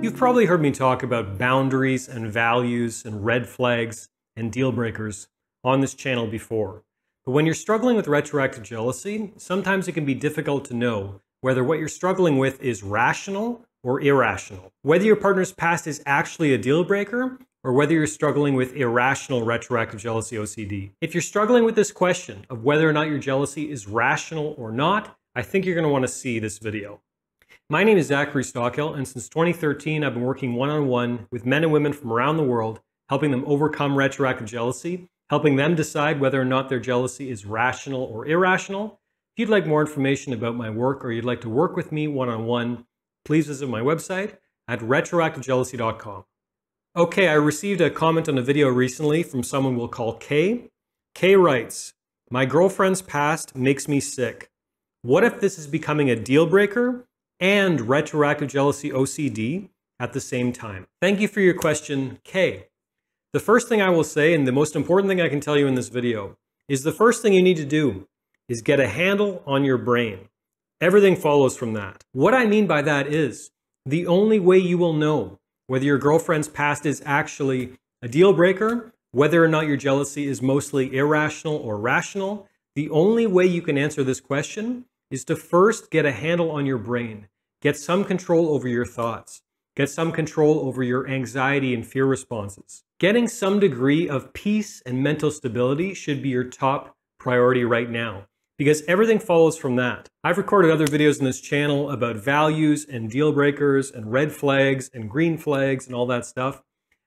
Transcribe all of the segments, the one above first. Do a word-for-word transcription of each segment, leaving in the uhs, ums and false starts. You've probably heard me talk about boundaries and values and red flags and deal breakers on this channel before. But when you're struggling with retroactive jealousy, sometimes it can be difficult to know whether what you're struggling with is rational or irrational. Whether your partner's past is actually a deal breaker or whether you're struggling with irrational retroactive jealousy O C D. If you're struggling with this question of whether or not your jealousy is rational or not, I think you're going to want to see this video. My name is Zachary Stockill, and since twenty thirteen, I've been working one-on-one with men and women from around the world, helping them overcome retroactive jealousy, helping them decide whether or not their jealousy is rational or irrational. If you'd like more information about my work or you'd like to work with me one-on-one, please visit my website at retroactive jealousy dot com. Okay, I received a comment on a video recently from someone we'll call Kay. Kay writes, "My girlfriend's past makes me sick. What if this is becoming a deal breaker and retroactive jealousy O C D at the same time?" Thank you for your question, Kay. The first thing I will say, and the most important thing I can tell you in this video, is the first thing you need to do is get a handle on your brain. Everything follows from that. What I mean by that is, the only way you will know whether your girlfriend's past is actually a deal breaker, whether or not your jealousy is mostly irrational or rational, the only way you can answer this question is to first get a handle on your brain, get some control over your thoughts, get some control over your anxiety and fear responses. Getting some degree of peace and mental stability should be your top priority right now, because everything follows from that. I've recorded other videos on this channel about values and deal breakers and red flags and green flags and all that stuff.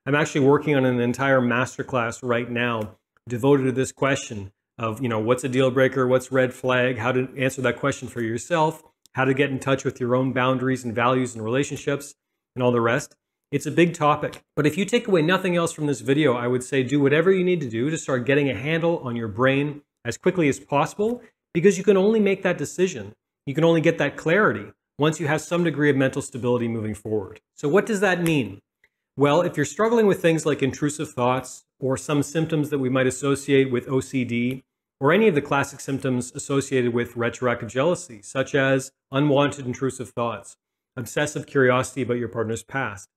I'm actually working on an entire masterclass right now devoted to this question of, you know, what's a deal breaker, what's red flag, how to answer that question for yourself, how to get in touch with your own boundaries and values and relationships and all the rest. It's a big topic. But if you take away nothing else from this video, I would say do whatever you need to do to start getting a handle on your brain as quickly as possible, because you can only make that decision. You can only get that clarity once you have some degree of mental stability moving forward. So what does that mean? Well, if you're struggling with things like intrusive thoughts or some symptoms that we might associate with O C D or any of the classic symptoms associated with retroactive jealousy, such as unwanted intrusive thoughts, obsessive curiosity about your partner's past,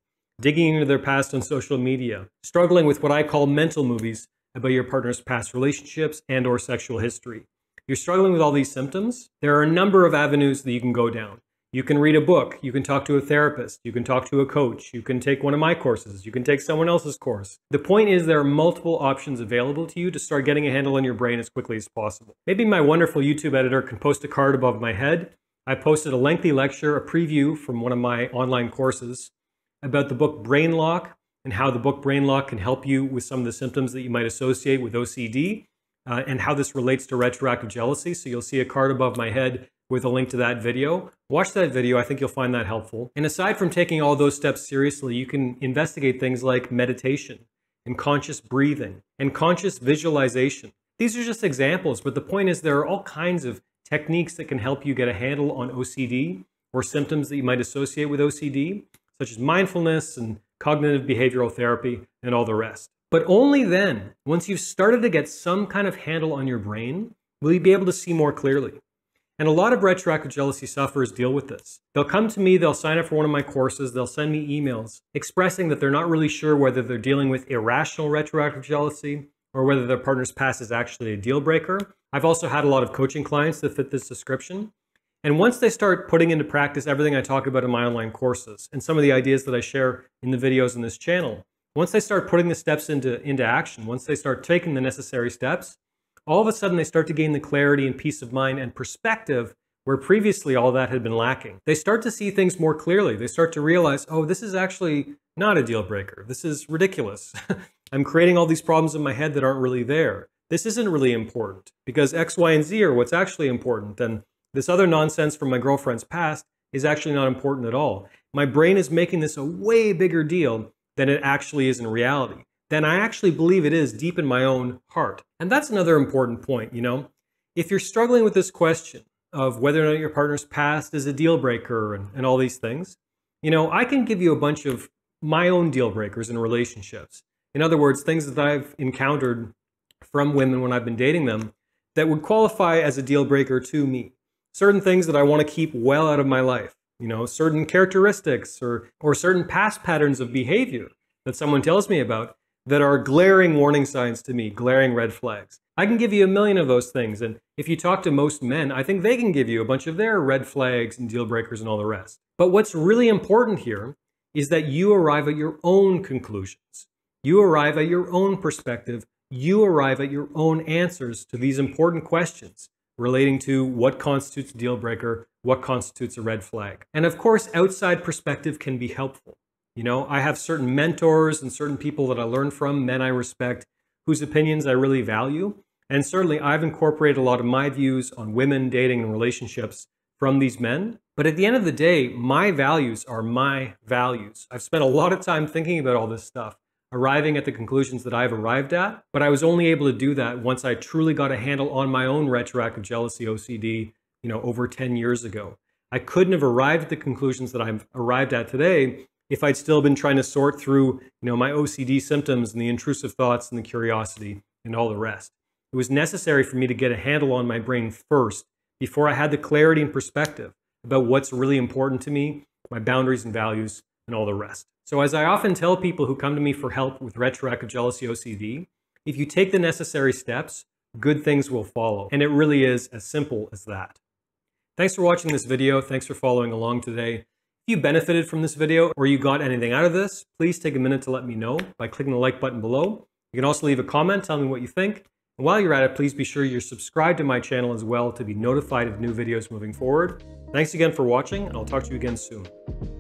digging into their past on social media, struggling with what I call mental movies about your partner's past relationships and or sexual history. You're struggling with all these symptoms, there are a number of avenues that you can go down. You can read a book, you can talk to a therapist, you can talk to a coach, you can take one of my courses, you can take someone else's course. The point is there are multiple options available to you to start getting a handle on your brain as quickly as possible. Maybe my wonderful YouTube editor can post a card above my head. I posted a lengthy lecture, a preview from one of my online courses about the book Brain Lock and how the book Brain Lock can help you with some of the symptoms that you might associate with O C D uh, and how this relates to retroactive jealousy. So you'll see a card above my head with a link to that video. Watch that video, I think you'll find that helpful. And aside from taking all those steps seriously, you can investigate things like meditation and conscious breathing and conscious visualization. These are just examples, but the point is there are all kinds of techniques that can help you get a handle on O C D or symptoms that you might associate with O C D, such as mindfulness and cognitive behavioral therapy and all the rest. But only then, once you've started to get some kind of handle on your brain, will you be able to see more clearly. And a lot of retroactive jealousy sufferers deal with this. They'll come to me, they'll sign up for one of my courses, they'll send me emails expressing that they're not really sure whether they're dealing with irrational retroactive jealousy or whether their partner's past is actually a deal breaker. I've also had a lot of coaching clients that fit this description. And once they start putting into practice everything I talk about in my online courses and some of the ideas that I share in the videos in this channel, once they start putting the steps into, into action, once they start taking the necessary steps, all of a sudden they start to gain the clarity and peace of mind and perspective where previously all that had been lacking. They start to see things more clearly. They start to realize, oh, this is actually not a deal breaker. This is ridiculous. I'm creating all these problems in my head that aren't really there. This isn't really important because X, Y, and Z are what's actually important. And this other nonsense from my girlfriend's past is actually not important at all. My brain is making this a way bigger deal than it actually is in reality, than I actually believe it is deep in my own heart. And that's another important point, you know? If you're struggling with this question of whether or not your partner's past is a deal breaker and, and all these things, you know, I can give you a bunch of my own deal breakers in relationships. In other words, things that I've encountered from women when I've been dating them that would qualify as a deal breaker to me. certain things that I want to keep well out of my life, you know, certain characteristics or, or certain past patterns of behavior that someone tells me about that are glaring warning signs to me, glaring red flags. I can give you a million of those things, and if you talk to most men, I think they can give you a bunch of their red flags and deal breakers and all the rest. But what's really important here is that you arrive at your own conclusions. You arrive at your own perspective. You arrive at your own answers to these important questions relating to what constitutes a deal breaker, what constitutes a red flag. And of course, outside perspective can be helpful. You know, I have certain mentors and certain people that I learn from, men I respect, whose opinions I really value. And certainly I've incorporated a lot of my views on women, dating, and relationships from these men. But at the end of the day, my values are my values. I've spent a lot of time thinking about all this stuff, arriving at the conclusions that I've arrived at, but I was only able to do that once I truly got a handle on my own retroactive jealousy, O C D, you know, over ten years ago. I couldn't have arrived at the conclusions that I've arrived at today if I'd still been trying to sort through, you know, my O C D symptoms and the intrusive thoughts and the curiosity and all the rest. It was necessary for me to get a handle on my brain first before I had the clarity and perspective about what's really important to me, my boundaries and values, and all the rest. So as I often tell people who come to me for help with retroactive jealousy O C D, if you take the necessary steps, good things will follow. And it really is as simple as that. Thanks for watching this video. Thanks for following along today. If you benefited from this video or you got anything out of this, please take a minute to let me know by clicking the like button below. You can also leave a comment telling me what you think. And while you're at it, please be sure you're subscribed to my channel as well to be notified of new videos moving forward. Thanks again for watching, and I'll talk to you again soon.